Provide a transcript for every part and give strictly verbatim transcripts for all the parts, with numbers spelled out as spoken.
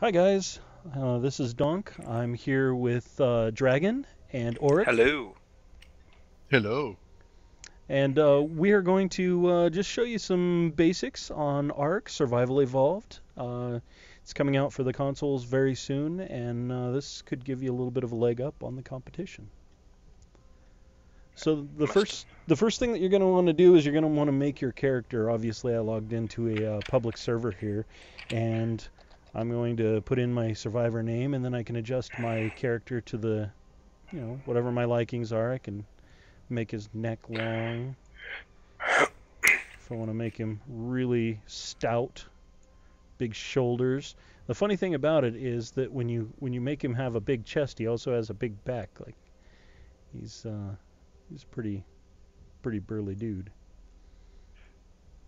Hi guys, uh, this is Donk. I'm here with uh, Dragon and Orac. Hello. Hello. And uh, we are going to uh, just show you some basics on ARK: Survival Evolved. Uh, it's coming out for the consoles very soon, and uh, this could give you a little bit of a leg up on the competition. So the first, the first thing that you're going to want to do is you're going to want to make your character. Obviously, I logged into a uh, public server here, and I'm going to put in my survivor name, and then I can adjust my character to the, you know, whatever my likings are. I can make his neck long if I want to make him really stout, big shoulders. The funny thing about it is that when you when you make him have a big chest, he also has a big back. Like he's uh, he's pretty pretty burly dude.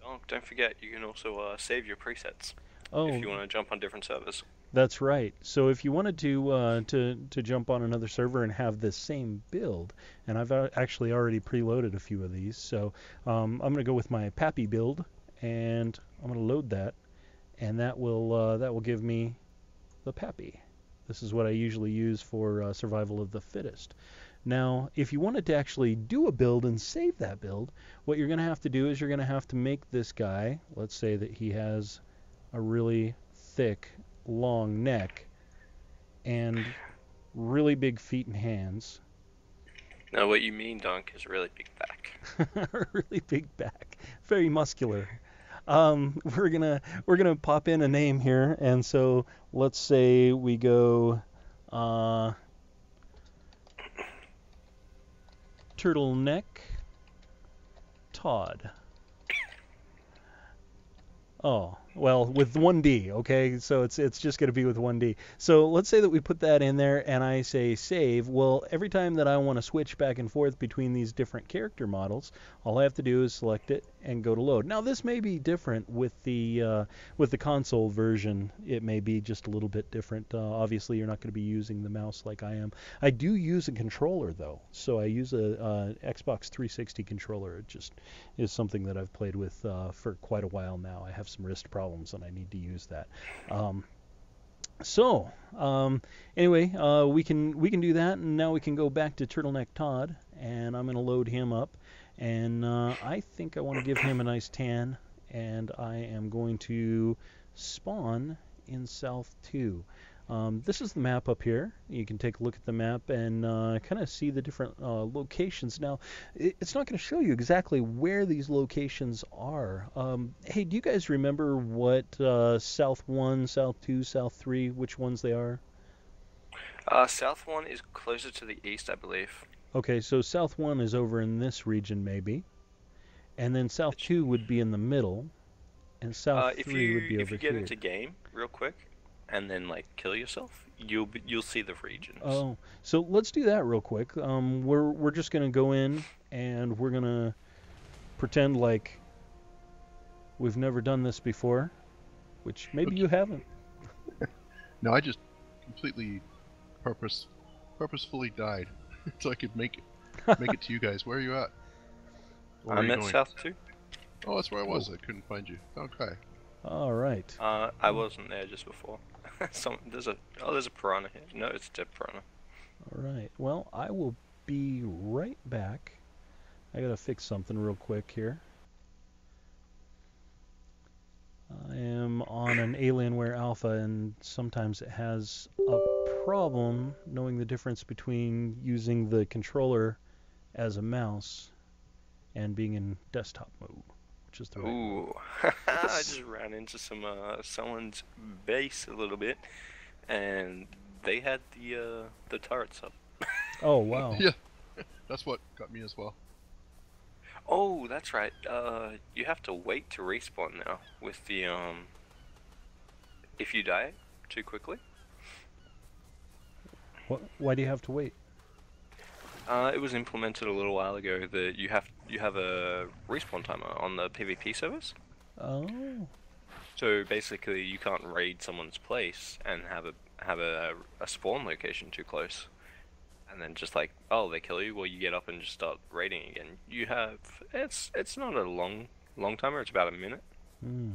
Oh, don't forget you can also uh, save your presets. Oh, if you want to jump on different servers. That's right. So if you wanted to uh, to to jump on another server and have this same build, and I've actually already preloaded a few of these, so um, I'm going to go with my Pappy build, and I'm going to load that, and that will uh, that will give me the Pappy. This is what I usually use for uh, Survival of the Fittest. Now, if you wanted to actually do a build and save that build, what you're going to have to do is you're going to have to make this guy. Let's say that he has a really thick, long neck, and really big feet and hands. Now, what you mean, Donk, is really big back. Really big back, very muscular. Um, we're gonna we're gonna pop in a name here, and so let's say we go uh, Turtleneck Todd. Oh, well, with one D, okay? So it's it's just going to be with one D. So let's say that we put that in there and I say save. Well, every time that I want to switch back and forth between these different character models, all I have to do is select it and go to load. Now, this may be different with the uh, with the console version. It may be just a little bit different. Uh, obviously, you're not going to be using the mouse like I am. I do use a controller, though. So I use a, a Xbox three sixty controller. It just is something that I've played with uh, for quite a while now. I have some wrist problems and I need to use that. Um, so um, anyway, uh, we can we can do that, and now we can go back to Turtleneck Todd, and I'm gonna load him up, and uh, I think I want to give him a nice tan, and I am going to spawn in South two. Um, this is the map up here. You can take a look at the map and uh, kind of see the different uh, locations. Now, it's not going to show you exactly where these locations are. Um, hey, do you guys remember what uh, South one, South two, South three, which ones they are? Uh, South one is closer to the east, I believe. Okay, so South one is over in this region, maybe. And then South two would be in the middle. And South uh, three you, would be over here. If you get here. into game, real quick, and then like kill yourself, you'll you'll see the regions. Oh, so let's do that real quick. Um, we're we're just gonna go in and we're gonna pretend like we've never done this before, which maybe you haven't. No, I just completely purpose purposefully died so I could make it make it to you guys. Where are you at? Where I'm you at going? South too. Oh, that's where I was. Cool. I couldn't find you. Okay. All right. Uh, I wasn't there just before. Some, there's a oh, there's a piranha here. No, it's a dead piranha. All right. Well, I will be right back. I gotta fix something real quick here. I am on an Alienware Alpha, and sometimes it has a problem knowing the difference between using the controller as a mouse and being in desktop mode. Just right. Ooh, I just ran into some uh, someone's base a little bit, and they had the uh, the turrets up. Oh wow! Yeah, that's what got me as well. Oh, that's right. Uh, you have to wait to respawn now with the um. If you die too quickly. What? Why do you have to wait? Uh, it was implemented a little while ago that you have you have a respawn timer on the PvP servers. Oh. So basically, you can't raid someone's place and have a have a, a spawn location too close, and then just like oh they kill you, well you get up and just start raiding again. You have it's it's not a long long timer. It's about a minute. Mm.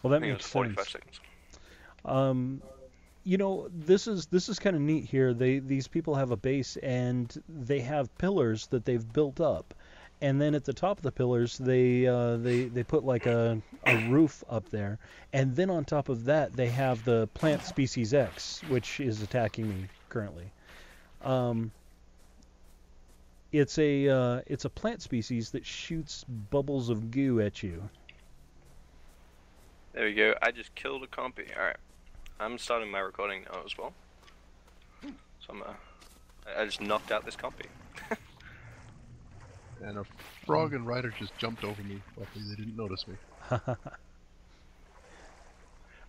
Well, that I think makes it was forty-five sense. seconds. Um, you know, this is this is kind of neat here. They these people have a base, and they have pillars that they've built up, and then at the top of the pillars, they uh, they they put like a a roof up there, and then on top of that, they have the plant species X, which is attacking me currently. Um, it's a uh, it's a plant species that shoots bubbles of goo at you. There we go. I just killed a compy. All right. I'm starting my recording now as well. So I'm, uh, I just knocked out this copy. And a frog and rider just jumped over me. Luckily they didn't notice me. uh,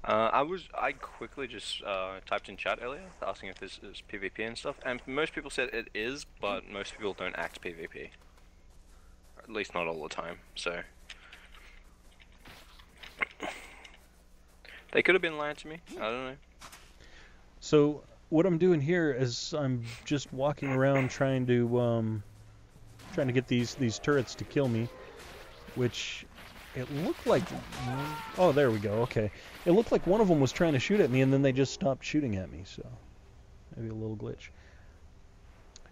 I was I quickly just uh, typed in chat earlier, asking if this is PvP and stuff, and most people said it is, but most people don't act PvP. Or at least not all the time. So they could have been lying to me. I don't know. So what I'm doing here is I'm just walking around trying to um, trying to get these these turrets to kill me, which it looked like. Oh, there we go. Okay, it looked like one of them was trying to shoot at me, and then they just stopped shooting at me. So maybe a little glitch.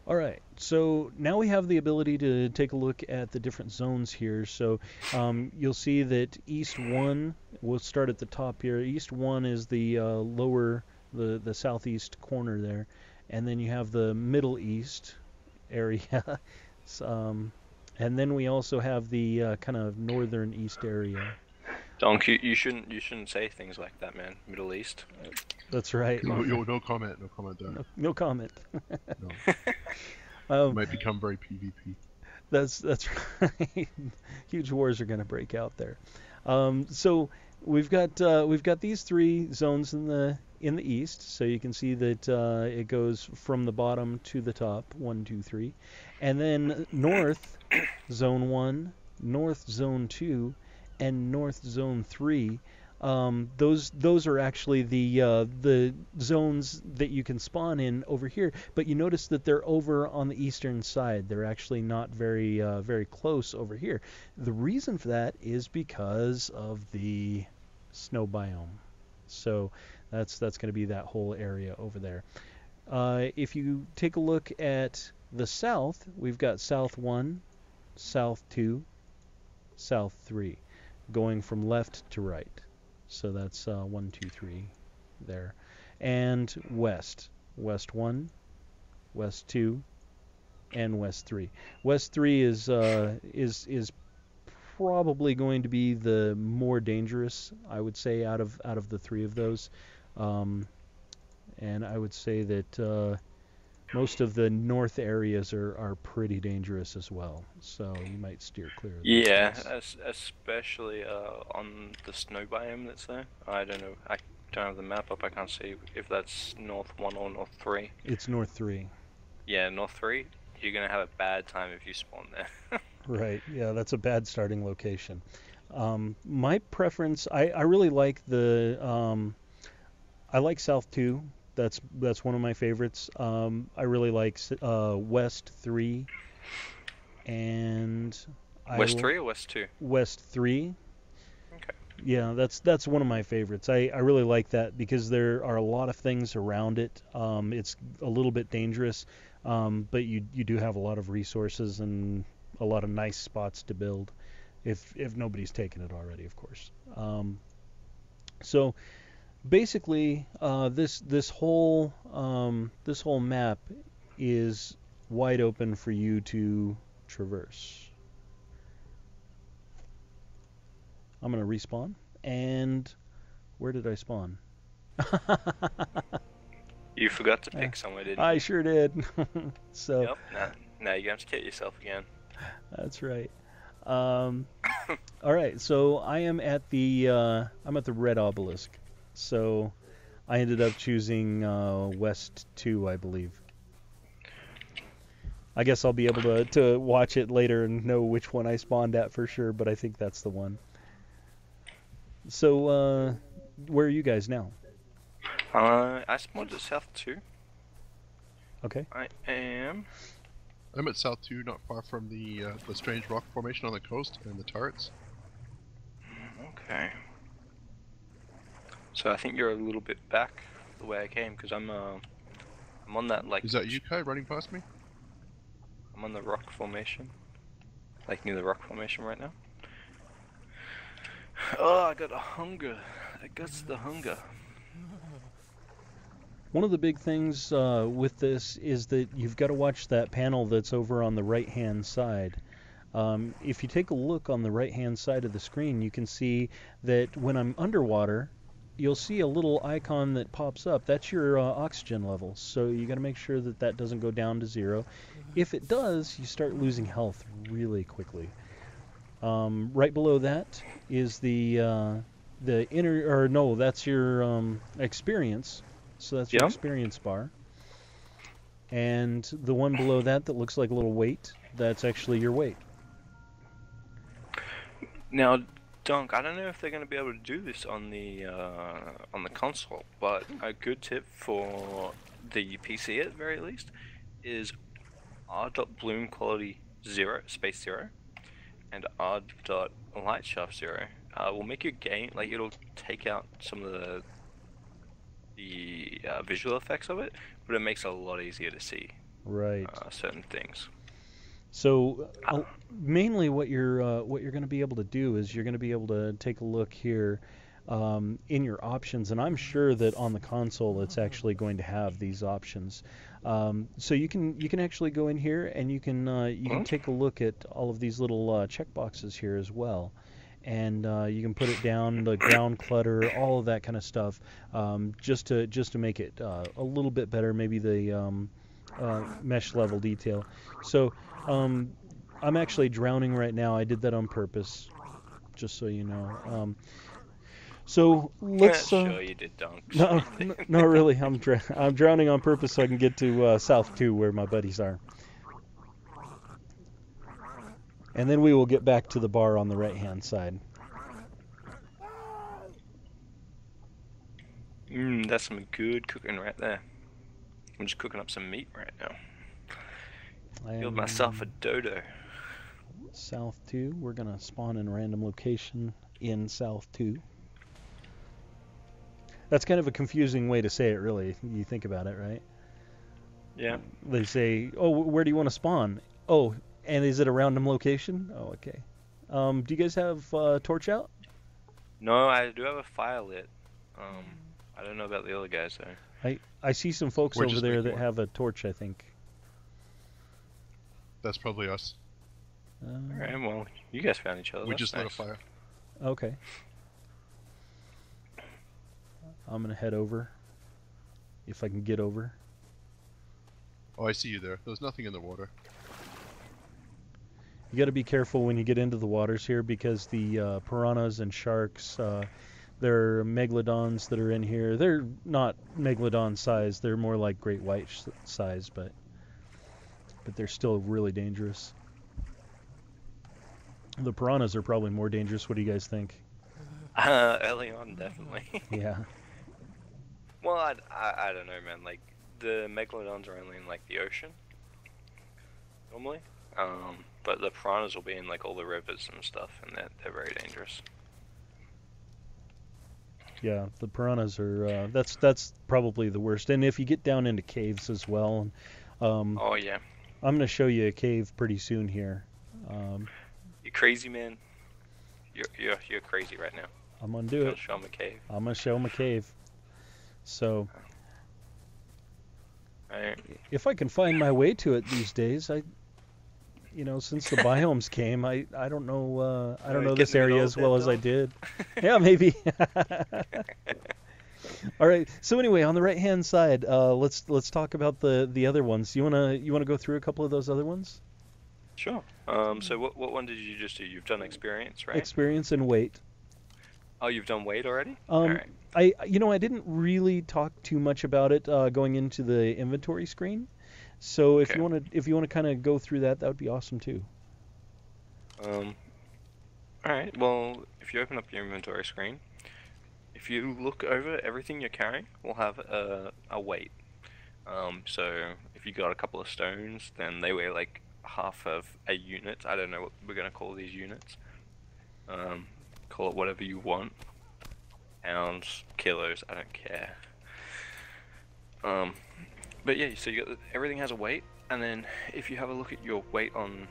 Alright, so now we have the ability to take a look at the different zones here. So um, you'll see that East one, we'll start at the top here. East one is the uh, lower, the, the southeast corner there. And then you have the Middle East area. um, and then we also have the uh, kind of northern east area. Donk, you, you shouldn't you shouldn't say things like that, man. Middle East. That's right. Yo, yo, no comment. No comment there. No, no comment. No. um, it might become very PvP. That's that's right. Huge wars are going to break out there. Um, so we've got uh, we've got these three zones in the in the east. So you can see that uh, it goes from the bottom to the top. One, two, three, and then north zone one, north zone two, and north zone three. Um, those those are actually the uh, the zones that you can spawn in over here, but you notice that they're over on the eastern side. They're actually not very uh, very close over here. The reason for that is because of the snow biome. So that's that's going to be that whole area over there. Uh, if you take a look at the south, we've got south one, south two, south three, going from left to right. So that's uh, one, two, three there. And west. West one, west two, and west three. West three is uh, is is probably going to be the more dangerous, I would say, out of out of the three of those. Um, and I would say that uh, most of the north areas are, are pretty dangerous as well, so you might steer clear of those. Yeah, as, especially uh, on the snow biome that's there. I don't know, I don't have the map up, I can't see if that's north one or north three. It's north three. Yeah, north three, you're going to have a bad time if you spawn there. Right, yeah, that's a bad starting location. Um, my preference, I, I really like the, um, I like south two. That's that's one of my favorites. Um, I really like uh, West three, and I West three or West two. West three. Okay. Yeah, that's that's one of my favorites. I, I really like that because there are a lot of things around it. Um, it's a little bit dangerous, um, but you you do have a lot of resources and a lot of nice spots to build, if if nobody's taken it already, of course. Um, so. Basically, uh, this this whole um, this whole map is wide open for you to traverse. I'm gonna respawn. And where did I spawn? You forgot to pick uh, somewhere, didn't you? I sure did. So. Yep. Now, now you have to kill yourself again. That's right. Um, all right. So I am at the uh, I'm at the red obelisk. So I ended up choosing uh, West two, I believe. I guess I'll be able to, to watch it later and know which one I spawned at for sure, but I think that's the one. So uh, where are you guys now? Uh, I spawned at South two. Okay. I am... I'm at South two, not far from the, uh, the strange rock formation on the coast and the turrets. Okay. So I think you're a little bit back the way I came, because I'm uh, I'm on that like. Is that you, Kai, running past me? I'm on the rock formation, like near the rock formation right now. Oh, I got a hunger. I got the hunger. One of the big things uh, with this is that you've got to watch that panel that's over on the right-hand side. Um, if you take a look on the right-hand side of the screen, you can see that when I'm underwater, you'll see a little icon that pops up. That's your uh, oxygen level, so you got to make sure that that doesn't go down to zero. If it does, you start losing health really quickly. Um, right below that is the uh, the inner, or no, that's your um, experience. So that's your yep. experience bar. And the one below that that looks like a little weight, that's actually your weight. Now, Dunk, I don't know if they're going to be able to do this on the uh, on the console, but a good tip for the P C at the very least is r.bloom quality zero, space zero, and r.lightsharp zero. Uh, will make your game, like, it'll take out some of the the uh, visual effects of it, but it makes it a lot easier to see right uh, certain things. So uh, uh, mainly what you're uh, what you're going to be able to do is you're going to be able to take a look here um, in your options, and I'm sure that on the console it's actually going to have these options. Um, so you can you can actually go in here and you can uh, you huh? can take a look at all of these little uh, checkboxes here as well. And uh, you can put it down, the ground clutter, all of that kind of stuff, um, just to just to make it uh, a little bit better. Maybe the um, uh, mesh level detail. So um, I'm actually drowning right now. I did that on purpose, just so you know. Um, so let's. Uh, sure you did, Dunk. No, no, not really. I'm dr I'm drowning on purpose so I can get to uh, South two where my buddies are. And then we will get back to the bar on the right-hand side. Mmm, that's some good cooking right there. I'm just cooking up some meat right now. I build myself a dodo. South two, we're gonna spawn in a random location in South two. That's kind of a confusing way to say it, really. You think about it, right? Yeah. They say, oh, where do you want to spawn? Oh. And is it a random location? Oh, okay. Um, do you guys have a uh, torch out? No, I do have a fire lit. Um, I don't know about the other guys there. I, I see some folks We're over there that more. have a torch, I think. That's probably us. Uh, All right, well, you guys found each other. We That's just nice. lit a fire. Okay. I'm going to head over, if I can get over. Oh, I see you there. There's nothing in the water. You got to be careful when you get into the waters here, because the uh, piranhas and sharks, uh, they're megalodons that are in here. They're not megalodon size; they're more like great white size, but but they're still really dangerous. The piranhas are probably more dangerous. What do you guys think? Uh, early on, definitely. Yeah. Well, I, I I don't know, man. Like, the megalodons are only in like the ocean normally. Um, but the piranhas will be in like all the rivers and stuff, and they're, they're very dangerous. Yeah, the piranhas are, uh, that's that's probably the worst. And if you get down into caves as well. Um, oh, yeah. I'm going to show you a cave pretty soon here. Um, you're crazy, man. You're, you're, you're crazy right now. I'm going to do it. Show them a cave. I'm going to show them a cave. So... All right. If I can find my way to it these days, I... You know, since the biomes came, I I don't know uh, I don't know this area as well as I did. Yeah, maybe. All right. So anyway, on the right hand side, uh, let's let's talk about the the other ones. You wanna you wanna go through a couple of those other ones? Sure. Um. So what what one did you just do? You've done experience, right? Experience and weight. Oh, you've done weight already? Um, All right. I you know I didn't really talk too much about it uh, going into the inventory screen. So if okay. you want to, if you want to kind of go through that, that would be awesome too. Um, all right. Well, if you open up your inventory screen, if you look over, everything you're carrying will have a a weight. Um, so if you got a couple of stones, then they weigh like half of a unit. I don't know what we're gonna call these units. Um, call it whatever you want. pounds, kilos, I don't care. Um, but yeah, so you got, everything has a weight, and then if you have a look at your weight on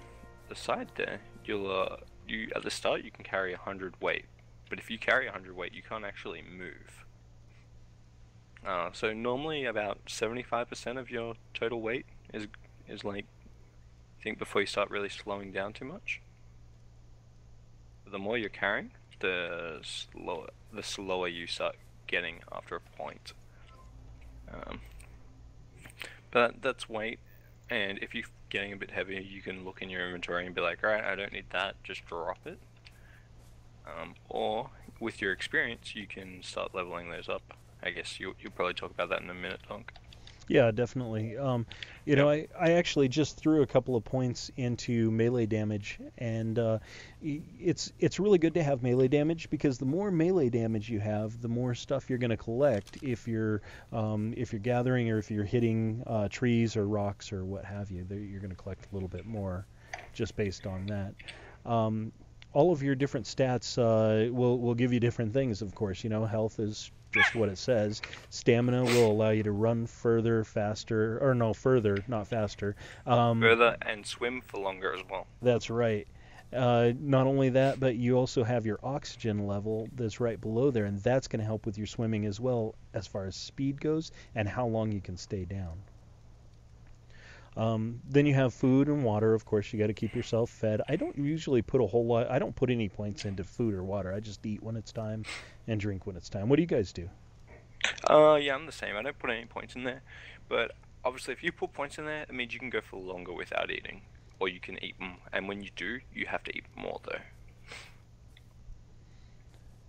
the side there, you'll uh, you at the start you can carry one hundred weight, but if you carry one hundred weight, you can't actually move. Uh, so normally about seventy-five percent of your total weight is is like, I think before you start really slowing down too much. The more you're carrying, the slower the slower you start getting after a point. Um, but that's weight, and if you're getting a bit heavier, you can look in your inventory and be like, alright, I don't need that, just drop it. Um, or with your experience, you can start leveling those up. I guess you, you'll probably talk about that in a minute, Donk. Yeah, definitely. Um, you yep. know, I, I actually just threw a couple of points into melee damage, and uh, it's it's really good to have melee damage, because the more melee damage you have, the more stuff you're going to collect if you're um, if you're gathering or if you're hitting uh, trees or rocks or what have you. You're going to collect a little bit more just based on that. Um, all of your different stats uh, will will give you different things, of course. You know, health is just what it says. Stamina will allow you to run further, faster, or no, further, not faster. Um, further and swim for longer as well. That's right. Uh, not only that, but you also have your oxygen level that's right below there, and that's going to help with your swimming as well as far as speed goes and how long you can stay down. Um, then you have food and water. Of course, you got to keep yourself fed. I don't usually put a whole lot. I don't put any points into food or water. I just eat when it's time and drink when it's time. What do you guys do? Uh, yeah, I'm the same. I don't put any points in there. But obviously, if you put points in there, it means you can go for longer without eating, or you can eat them. And when you do, you have to eat more though.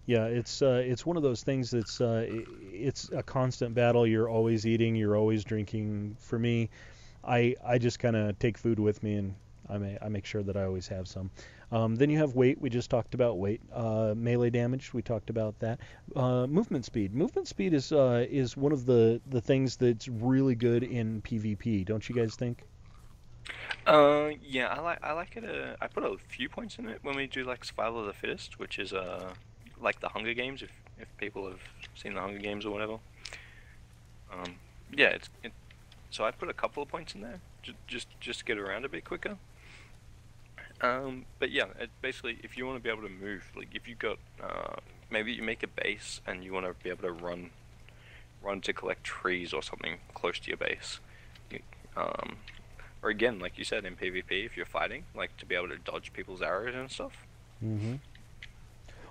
Yeah, it's uh, it's one of those things that's uh, it's a constant battle. You're always eating. You're always drinking. For me, I, I just kind of take food with me, and I, may, I make sure that I always have some. Um, then you have weight. We just talked about weight. Uh, melee damage, we talked about that. Uh, movement speed. Movement speed is uh, is one of the, the things that's really good in PvP, don't you guys think? Uh, yeah, I, li I like it. Uh, I put a few points in it when we do like Survival of the Fittest, which is uh, like the Hunger Games, if, if people have seen the Hunger Games or whatever. Um, yeah, it's... It, So I put a couple of points in there, just just, just to get around a bit quicker. Um, but yeah, it basically, if you want to be able to move, like if you got, uh, maybe you make a base and you want to be able to run, run to collect trees or something close to your base. You, um, or again, like you said in PvP, if you're fighting, like to be able to dodge people's arrows and stuff. Mm-hmm.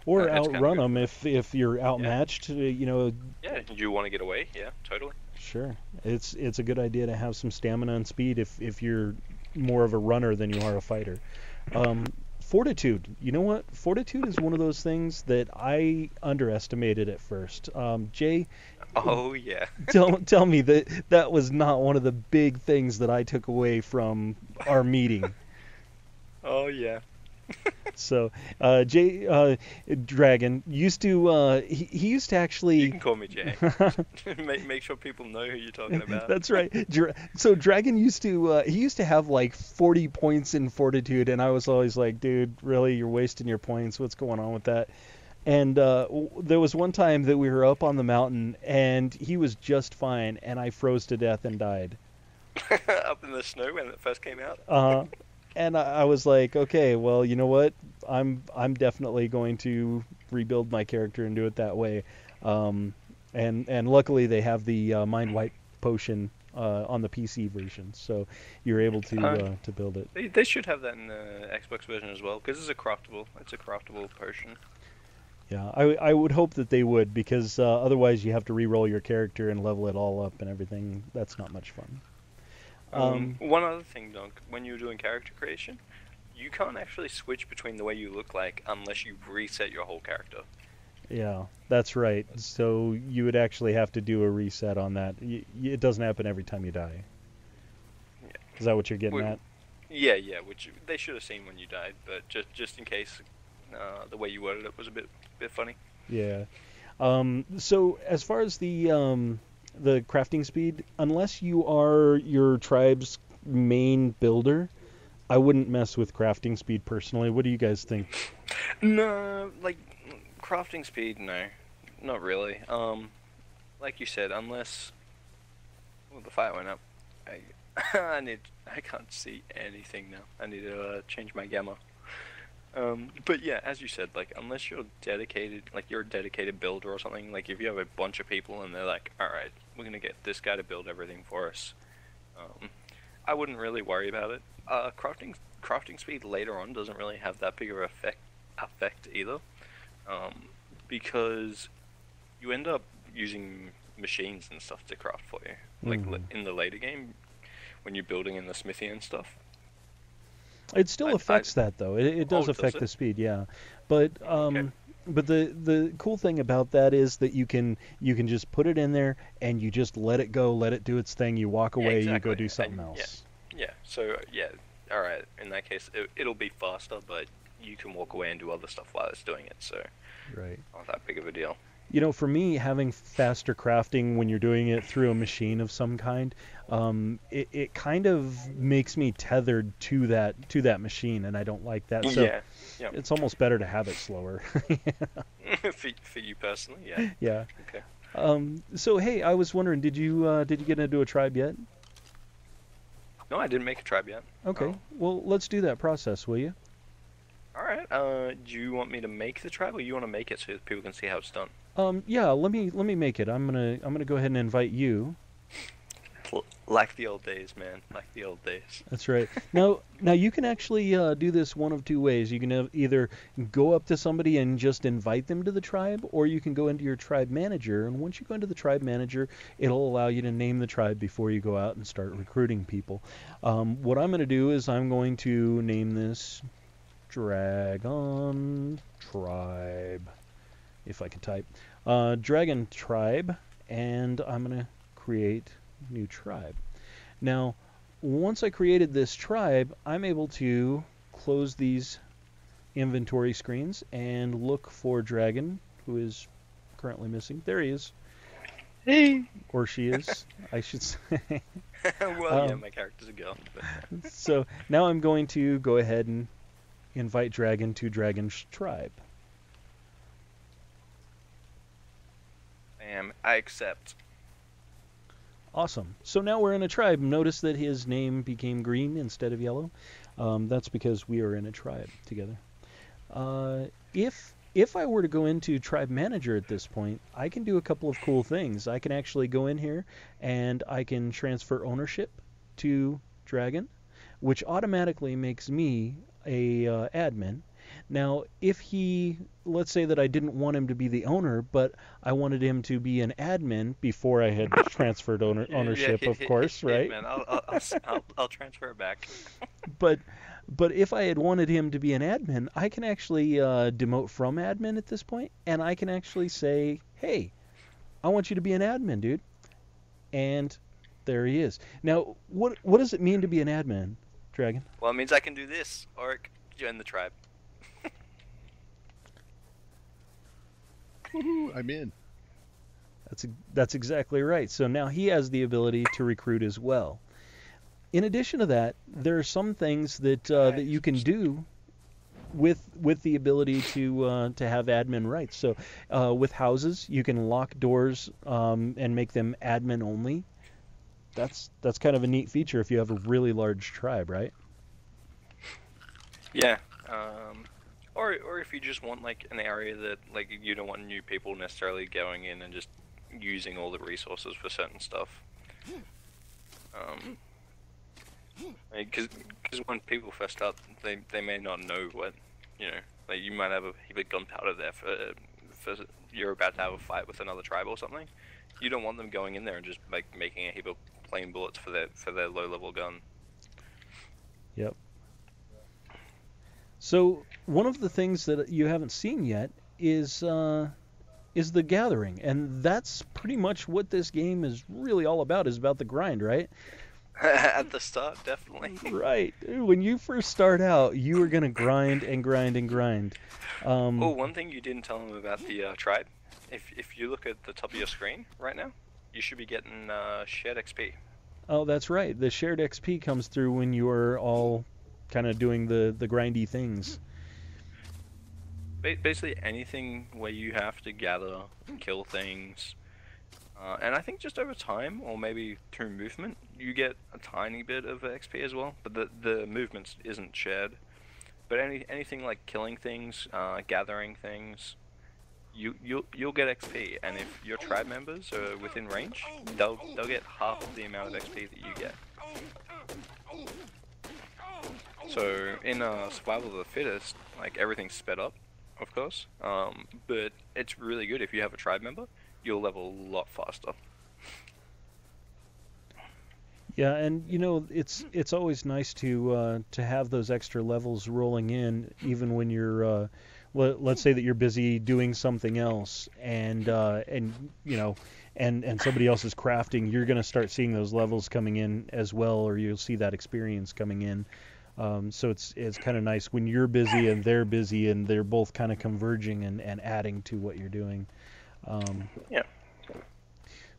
Or uh, outrun them if if you're outmatched. Yeah. You know. Yeah, you want to get away. Yeah, totally. Sure. It's it's a good idea to have some stamina and speed if, if you're more of a runner than you are a fighter. Um, fortitude. You know what? Fortitude is one of those things that I underestimated at first. Um, Jay, oh yeah. don't tell me that that was not one of the big things that I took away from our meeting. Oh yeah. So, uh, Jay uh, Dragon used to, uh, he, he used to actually... You can call me Jay. make, make sure people know who you're talking about. That's right. Dra so Dragon used to, uh, he used to have like forty points in fortitude, and I was always like, dude, really, you're wasting your points. What's going on with that? And uh, there was one time that we were up on the mountain, and he was just fine, and I froze to death and died. Up in the snow when it first came out? Uh-huh. And I was like, okay, well, you know what? I'm I'm definitely going to rebuild my character and do it that way. Um, and and luckily they have the uh, mind wipe potion uh, on the P C version, so you're able to uh, to build it. They, they should have that in the Xbox version as well, because it's a craftable. It's a craftable potion. Yeah, I I would hope that they would, because uh, otherwise you have to re-roll your character and level it all up and everything. That's not much fun. Um, um, one other thing, Donk, when you're doing character creation, you can't actually switch between the way you look like unless you reset your whole character. Yeah, that's right. So you would actually have to do a reset on that. Y it doesn't happen every time you die. Yeah. Is that what you're getting we, at? Yeah, yeah, which they should have seen when you died, but just, just in case uh, the way you worded it was a bit, bit funny. Yeah. Um, so as far as the... Um, the crafting speed, unless you are your tribe's main builder, I wouldn't mess with crafting speed personally. What do you guys think? No, like crafting speed, no. Not really. Um, like you said, unless... Well, the fire went up. I, I need... I can't see anything now. I need to uh, change my gamma. Um, but yeah, as you said, like, unless you're dedicated, like you're a dedicated builder or something, like if you have a bunch of people and they're like, alright, we're going to get this guy to build everything for us, um, I wouldn't really worry about it. Uh, crafting crafting speed later on doesn't really have that big of an effect, effect either, um, because you end up using machines and stuff to craft for you, like mm. in the later game, when you're building in the smithy and stuff. It still I, affects I, that though. It, it does oh, affect does it? the speed, yeah. But um, okay. but the the cool thing about that is that you can you can just put it in there and you just let it go, let it do its thing. You walk away, yeah, exactly. you go do something I, else. Yeah. yeah. So yeah, all right. In that case, it, it'll be faster, but you can walk away and do other stuff while it's doing it. So right. Not that big of a deal. You know, for me, having faster crafting when you're doing it through a machine of some kind, um, it, it kind of makes me tethered to that to that machine, and I don't like that. So yeah, yeah. It's almost better to have it slower. yeah. for, for you personally, yeah. Yeah. Okay. Um, so hey, I was wondering, did you uh, did you get into a tribe yet? No, I didn't make a tribe yet. Okay. Oh. Well, let's do that process, will you? All right. Uh, do you want me to make the tribe, or you want to make it so that people can see how it's done? Um, yeah, let me let me make it. I'm gonna I'm gonna go ahead and invite you. Like the old days, man. Like the old days. That's right. Now now you can actually uh, do this one of two ways. You can either go up to somebody and just invite them to the tribe, or you can go into your tribe manager. And once you go into the tribe manager, it'll allow you to name the tribe before you go out and start recruiting people. Um, what I'm gonna do is I'm going to name this Dragon Tribe. If I can type, uh, Dragon Tribe, and I'm going to create new tribe. Now, once I created this tribe, I'm able to close these inventory screens and look for Dragon, who is currently missing. There he is. Hey. Or she is, I should say. well, um, yeah, my character's a girl. So now I'm going to go ahead and invite Dragon to Dragon's Tribe. I accept. Awesome. So now we're in a tribe. Notice that his name became green instead of yellow. Um, that's because we are in a tribe together. Uh, if if I were to go into Tribe Manager at this point, I can do a couple of cool things. I can actually go in here and I can transfer ownership to Dragon, which automatically makes me a uh, admin. Now, if he, let's say that I didn't want him to be the owner, but I wanted him to be an admin before I had transferred owner, ownership, yeah, yeah, yeah, of course, yeah, right? Man, I'll, I'll, I'll, I'll transfer it back. But but if I had wanted him to be an admin, I can actually uh, demote from admin at this point, and I can actually say, hey, I want you to be an admin, dude. And there he is. Now, what, what does it mean to be an admin, Dragon? Well, it means I can do this, or join the tribe. Woohoo, I'm in. That's that's exactly right. So now he has the ability to recruit as well. In addition to that, there are some things that uh, that you can do with with the ability to uh, to have admin rights. So uh, with houses, you can lock doors um, and make them admin only. That's that's kind of a neat feature if you have a really large tribe, right? Yeah. Um... Or, or if you just want like an area that like you don't want new people necessarily going in and just using all the resources for certain stuff, um, because because when people first start, they they may not know what you know. Like you might have a heap of gunpowder there for for you're about to have a fight with another tribe or something. You don't want them going in there and just like making a heap of plain bullets for their for their low level gun. Yep. So one of the things that you haven't seen yet is uh, is the gathering, and that's pretty much what this game is really all about. Is about the grind, right? At the start, definitely. Right. When you first start out, you are gonna grind and grind and grind. Um, oh, one thing you didn't tell them about the uh, tribe. If if you look at the top of your screen right now, you should be getting uh, shared X P. Oh, that's right. The shared X P comes through when you are all kind of doing the the grindy things. basically anything where you have to gather, kill things, uh, and I think just over time, or maybe through movement, you get a tiny bit of X P as well, but the, the movement isn't shared. But any anything like killing things, uh, gathering things, you you'll you'll get X P, and if your tribe members are within range, they'll they'll get half of the amount of X P that you get. So in uh, Survival of the Fittest, like, everything's sped up, of course, um, but it's really good. If you have a tribe member, you'll level a lot faster. Yeah, and you know, it's it's always nice to uh, to have those extra levels rolling in, even when you're, uh, let, let's say that you're busy doing something else, and uh, and you know, and and somebody else is crafting. You're going to start seeing those levels coming in as well, or you'll see that experience coming in. Um, so it's it's kind of nice when you're busy and they're busy and they're both kind of converging and, and adding to what you're doing. Um, yeah.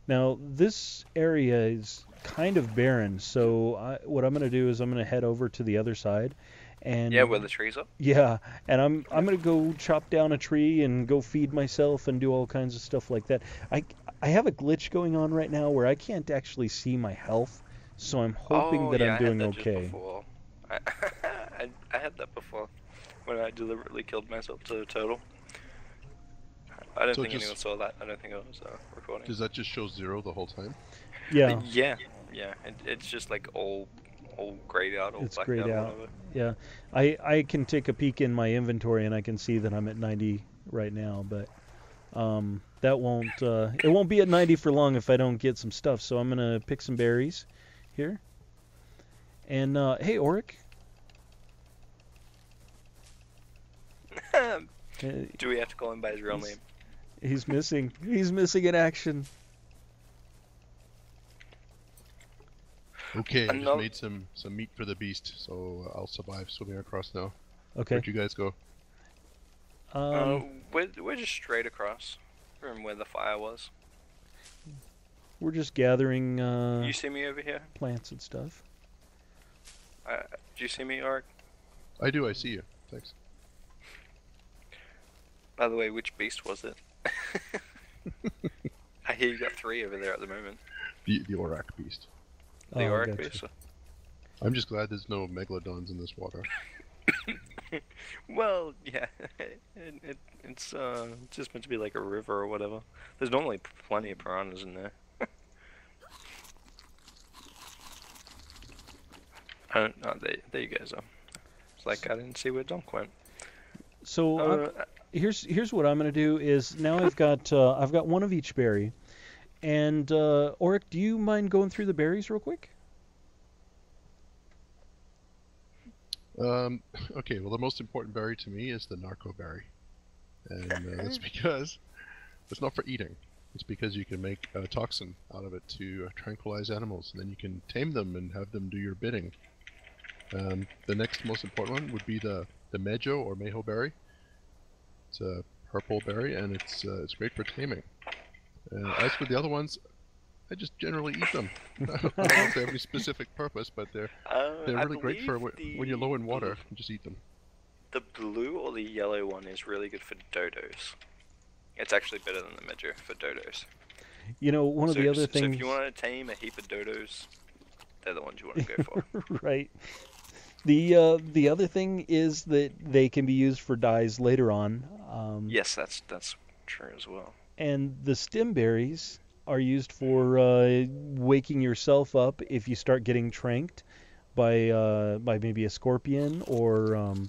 Now, this area is kind of barren, so I, what I'm going to do is I'm going to head over to the other side. And, yeah, where the trees are. Yeah, and I'm I'm going to go chop down a tree and go feed myself and do all kinds of stuff like that. I, I have a glitch going on right now where I can't actually see my health, so I'm hoping oh, that yeah, I'm doing I had that okay. Just before. I, I, I had that before when I deliberately killed myself to a turtle. I don't so think just, anyone saw that. I don't think I was uh, recording. Does that just show zero the whole time? Yeah. Yeah, yeah. It, it's just like all, all grayed out, all it's blacked grayed out. out. Yeah. I, I can take a peek in my inventory and I can see that I'm at ninety right now, but um, that won't. Uh, it won't be at ninety for long if I don't get some stuff. So I'm gonna pick some berries here. And uh, hey, Orac. Do we have to call him by his real he's, name? He's missing. He's missing in action. Okay, I just made some some meat for the beast, so I'll survive swimming across now. Okay. Where'd you guys go? Um, uh, we're we're just straight across from where the fire was. We're just gathering. Uh, you see me over here? Plants and stuff. Uh, do you see me, Ark? I do, I see you. Thanks. By the way, which beast was it? I hear you got three over there at the moment. The, the Orac beast. The oh, Orac gotcha. beast? I'm just glad there's no megalodons in this water. Well, yeah. It, it, it's uh, just meant to be like a river or whatever. There's normally plenty of piranhas in there. I don't know, there, there you guys are. It's like I didn't see where Donk went. So uh, here's here's what I'm gonna do is now I've got uh, I've got one of each berry, and uh, Oric, do you mind going through the berries real quick? Um, okay. Well, the most important berry to me is the narco berry, and uh, that's because it's not for eating. It's because you can make a toxin out of it to tranquilize animals, and then you can tame them and have them do your bidding. Um, the next most important one would be the the mejo or mejo berry. It's a purple berry, and it's uh, it's great for taming. Uh, as for the other ones, I just generally eat them. I don't know if they have any specific purpose, but they're uh, they're really great for wh the, when you're low in water. You just eat them. The blue or the yellow one is really good for dodos. It's actually better than the mejo for dodos. You know, one of so, the other so things. So if you want to tame a heap of dodos, they're the ones you want to go for. Right. The uh, the other thing is that they can be used for dyes later on. Um, yes, that's that's true as well. And the stem berries are used for uh, waking yourself up if you start getting tranked by uh, by maybe a scorpion or um,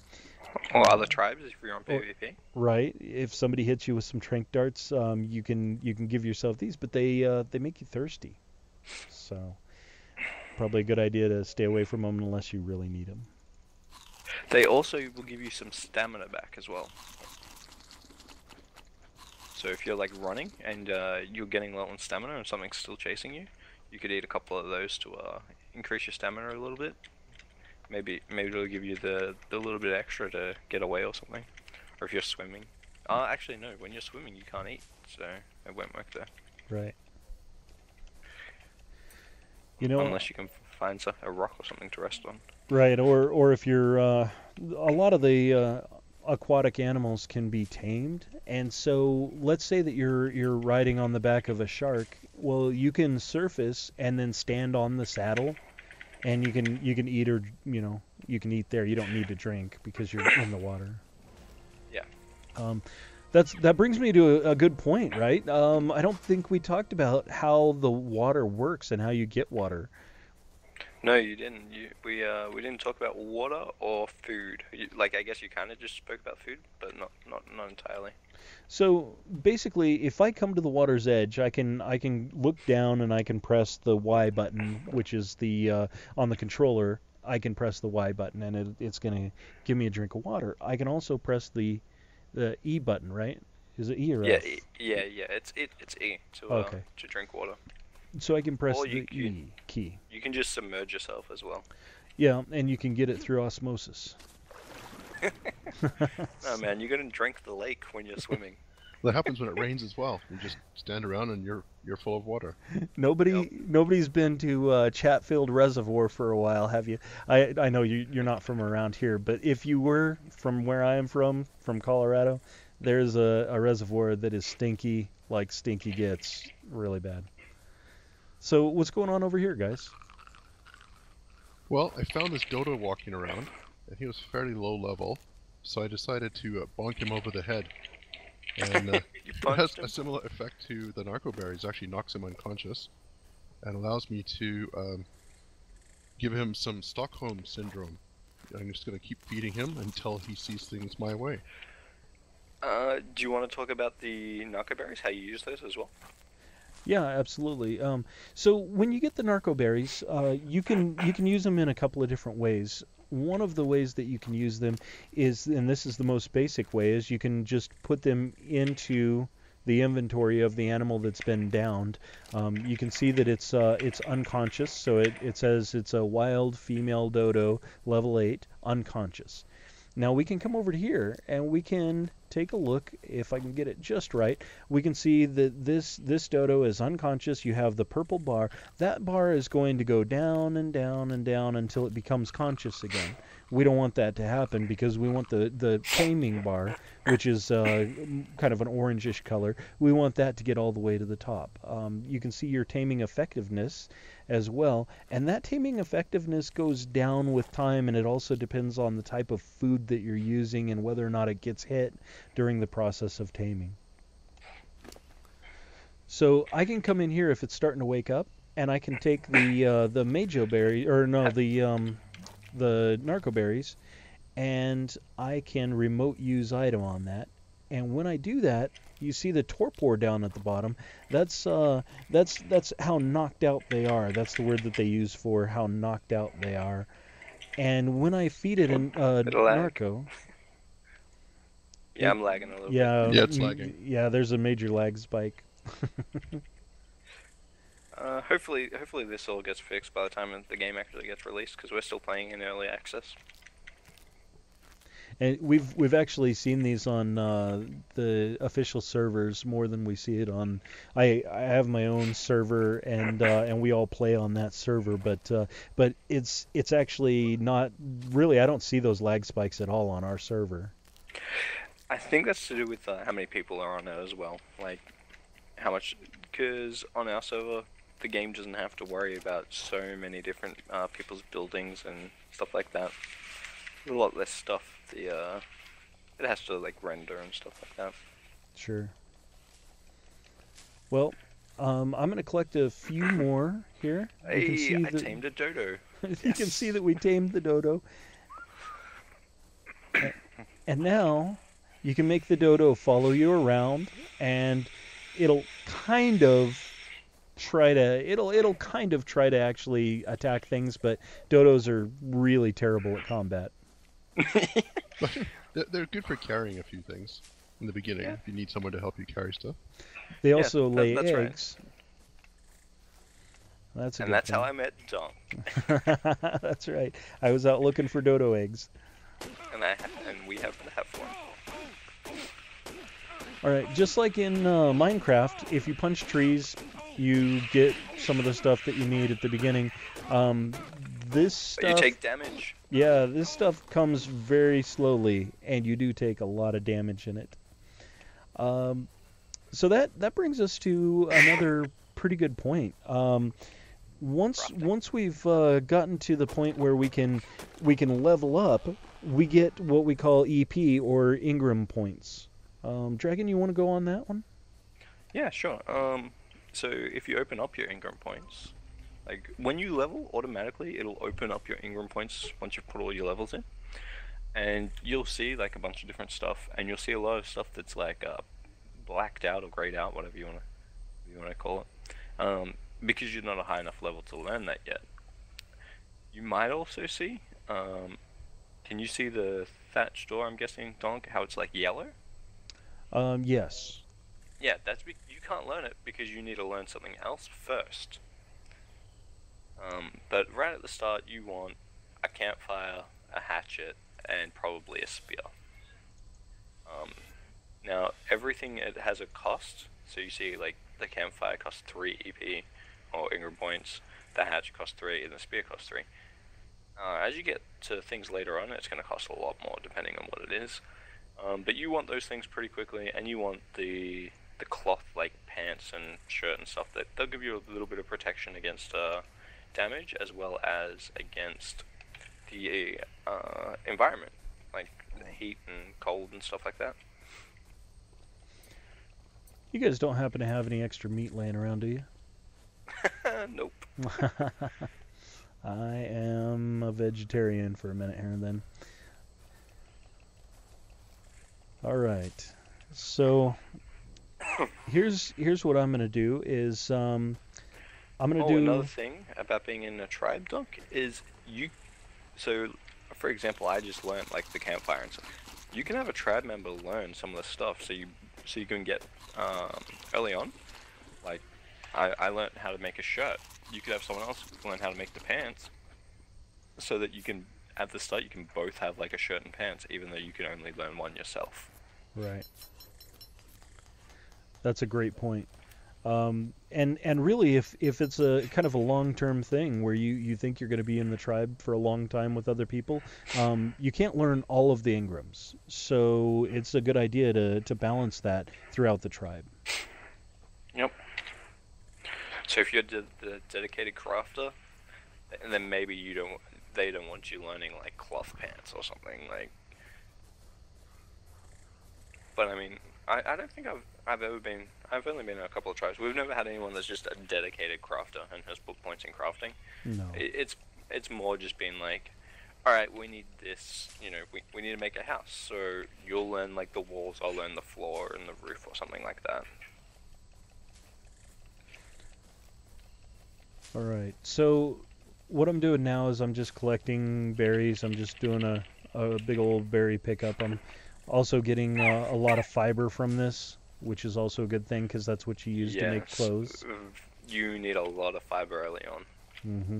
or other tribes if you're on PvP. Right. If somebody hits you with some trank darts, um, you can you can give yourself these, but they uh, they make you thirsty. So. Probably a good idea to stay away from them unless you really need them. They also will give you some stamina back as well. So if you're like running and uh, you're getting low on stamina and something's still chasing you, you could eat a couple of those to uh, increase your stamina a little bit. Maybe maybe it'll give you the, the little bit extra to get away or something. Or if you're swimming. Uh, actually no, when you're swimming you can't eat, so it won't work there. Right. You know, unless you can find a rock or something to rest on. Right, or or if you're uh, a lot of the uh, aquatic animals can be tamed. And so let's say that you're you're riding on the back of a shark. Well, you can surface and then stand on the saddle, and you can you can eat or you know you can eat there. You don't need to drink because you're in the water. Yeah. Um, that's that brings me to a, a good point, right? Um, I don't think we talked about how the water works and how you get water. No, you didn't. You, we uh, we didn't talk about water or food. You, like I guess you kind of just spoke about food, but not not not entirely. So basically, if I come to the water's edge, I can I can look down and I can press the Y button, which is the uh, on the controller. I can press the Y button and it, it's gonna give me a drink of water. I can also press the the E button, right? Is it E or yeah, F? E, yeah, yeah. It's it, it's E to uh, okay. to drink water. So I can press or you, the you, E key. You can just submerge yourself as well. Yeah, and you can get it through osmosis. No, man, you're gonna drink the lake when you're swimming. That happens when it rains as well. You just stand around and you're you're full of water. Nobody yep. nobody's been to uh, Chatfield reservoir for a while, have you? I I know you you're not from around here, but if you were from where I am from, from Colorado, there's a, a reservoir that is stinky, like stinky gets, really bad. So what's going on over here, guys? Well, I found this dodo walking around, and he was fairly low level, so I decided to uh, bonk him over the head. And uh, it has him? a similar effect to the narco berries. Actually knocks him unconscious, and allows me to um, give him some Stockholm syndrome. I'm just going to keep feeding him until he sees things my way. Uh, do you want to talk about the narco berries? How you use those as well? Yeah, absolutely. Um, so when you get the narco berries, uh, you can you can use them in a couple of different ways. One of the ways that you can use them is, and this is the most basic way, is you can just put them into the inventory of the animal that's been downed. Um, you can see that it's uh, it's unconscious, so it, it says it's a wild female dodo, level eight, unconscious. Now we can come over to here and we can take a look. If I can get it just right, we can see that this this dodo is unconscious. You have the purple bar. That bar is going to go down and down and down until it becomes conscious again. We don't want that to happen because we want the, the taming bar, which is uh, kind of an orangish color. We want that to get all the way to the top. Um, you can see your taming effectiveness as well. And that taming effectiveness goes down with time, and it also depends on the type of food that you're using and whether or not it gets hit during the process of taming. So I can come in here if it's starting to wake up, and I can take the uh, the majo berry, or no, the... Um, the narco berries, and I can remote use item on that. And when I do that, you see the torpor down at the bottom. That's uh, that's that's how knocked out they are. That's the word that they use for how knocked out they are. And when I feed it in uh, narco, yeah, I'm lagging a little. Yeah, bit. yeah, it's lagging. Yeah, there's a major lag spike. Uh, hopefully, hopefully this all gets fixed by the time the game actually gets released, because we're still playing in early access. And we've we've actually seen these on uh, the official servers more than we see it on. I I have my own server, and uh, and we all play on that server, but uh, but it's it's actually not really. I don't see those lag spikes at all on our server. I think that's to do with uh, how many people are on it as well, like how much, because on our server, the game doesn't have to worry about so many different uh, people's buildings and stuff like that. A lot less stuff. The uh, it has to like render and stuff like that. Sure. Well, um, I'm gonna collect a few more here. Hey, you can see I that tamed a dodo. You yes. can see that we tamed the dodo. And now you can make the dodo follow you around, and it'll kind of try to it'll it'll kind of try to actually attack things, but dodos are really terrible at combat. They're good for carrying a few things in the beginning, yeah. if you need someone to help you carry stuff. They yeah, also that, lay that's eggs. Right. That's a and good that's thing. how I met Donk. That's right. I was out looking for dodo eggs. And I and we happen to have one. Alright, just like in uh, Minecraft, if you punch trees, you get some of the stuff that you need at the beginning. Um, this stuff... But you take damage. Yeah, this stuff comes very slowly, and you do take a lot of damage in it. Um, so that, that brings us to another pretty good point. Um, once once we've uh, gotten to the point where we can we can level up, we get what we call E P, or Ingram points. Um, Dragon, you want to go on that one? Yeah, sure. Um, so if you open up your Ingram points, like when you level, automatically it'll open up your Ingram points once you've put all your levels in, and you'll see like a bunch of different stuff, and you'll see a lot of stuff that's like uh, blacked out or grayed out, whatever you want to you want to call it, um, because you're not a high enough level to learn that yet. You might also see, um, can you see the thatched door? I'm guessing, Donk, how it's like yellow. Um, yes. Yeah, that's be you can't learn it because you need to learn something else first. Um, but right at the start, you want a campfire, a hatchet, and probably a spear. Um, now, everything it has a cost. So you see, like, the campfire costs three E P, or Ingram points, the hatchet costs three, and the spear costs three. Uh, as you get to things later on, it's going to cost a lot more, depending on what it is. Um, but you want those things pretty quickly, and you want the the cloth, like pants and shirt and stuff, that they'll give you a little bit of protection against uh, damage, as well as against the uh, environment, like heat and cold and stuff like that. You guys don't happen to have any extra meat laying around, do you? Nope. I am a vegetarian for a minute here and then. All right, so here's here's what I'm gonna do is um, I'm gonna oh, do another thing about being in a tribe, Dunk, is you. So, for example, I just learned like the campfire and stuff. You can have a tribe member learn some of the stuff, so you so you can get um, early on. Like I, I learned how to make a shirt. You could have someone else learn how to make the pants, so that you can at the start you can both have like a shirt and pants, even though you can only learn one yourself. Right. That's a great point. Um, and, and really, if, if it's a kind of a long-term thing where you, you think you're going to be in the tribe for a long time with other people, um, you can't learn all of the Ingrams. So it's a good idea to, to balance that throughout the tribe. Yep. So if you're the de dedicated crafter, then maybe you don't, they don't want you learning like cloth pants or something like. But I mean, I, I don't think I've I've ever been. I've only been in a couple of tribes. We've never had anyone that's just a dedicated crafter and has put points in crafting. No. It, it's it's more just being like, all right, we need this. You know, we we need to make a house. So you'll learn like the walls. I'll learn the floor and the roof or something like that. All right. So what I'm doing now is I'm just collecting berries. I'm just doing a a big old berry pickup. I'm also getting uh, a lot of fiber from this, which is also a good thing because that's what you use yes. to make clothes. You need a lot of fiber early on. Mm-hmm.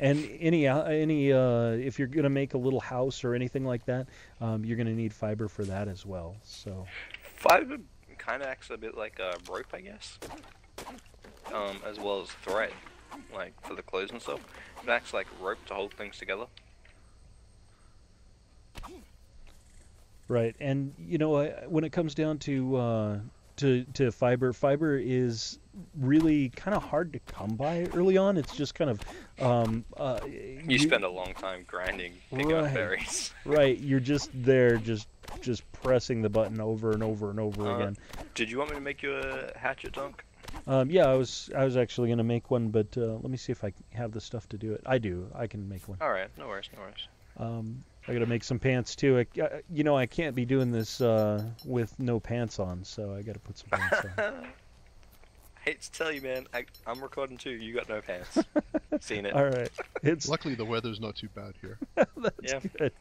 And any any uh, if you're gonna make a little house or anything like that, um, you're gonna need fiber for that as well. So fiber kind of acts a bit like a rope, I guess, um, as well as thread, like for the clothes and stuff. It acts like rope to hold things together. Right, and you know, I, when it comes down to uh, to to fiber, fiber is really kind of hard to come by early on. It's just kind of um, uh, you, you spend a long time grinding, picking right, up berries. Right, you're just there, just just pressing the button over and over and over uh, again. Did you want me to make you a hatchet, Dunk? Um, yeah, I was I was actually gonna make one, but uh, let me see if I have the stuff to do it. I do. I can make one. All right, no worries, no worries. Um, I gotta make some pants too. I, I, you know, I can't be doing this uh, with no pants on, so I gotta put some pants on. I hate to tell you, man, I, I'm recording too. You got no pants. Seen it. All right. It's luckily the weather's not too bad here. That's yeah. good.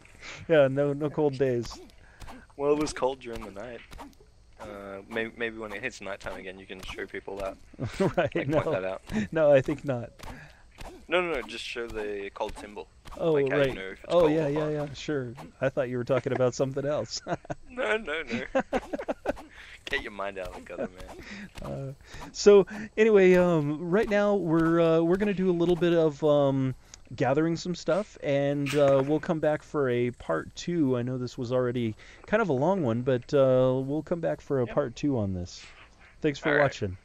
Yeah, no, no cold days. Well, it was cold during the night. Uh, maybe, maybe when it hits nighttime again, you can show people that. Right. Like, no. Point that out. No, I think not. No, no, no. Just show the cold symbol. Oh, like right. You know oh, yeah, yeah, yeah. Sure. I thought you were talking about something else. No, no, no. Get your mind out of the gutter, man. Uh, so, anyway, um, right now we're uh, we're gonna do a little bit of um, gathering some stuff, and uh, we'll come back for a part two. I know this was already kind of a long one, but uh, we'll come back for a yep. part two on this. Thanks for All watching. Right.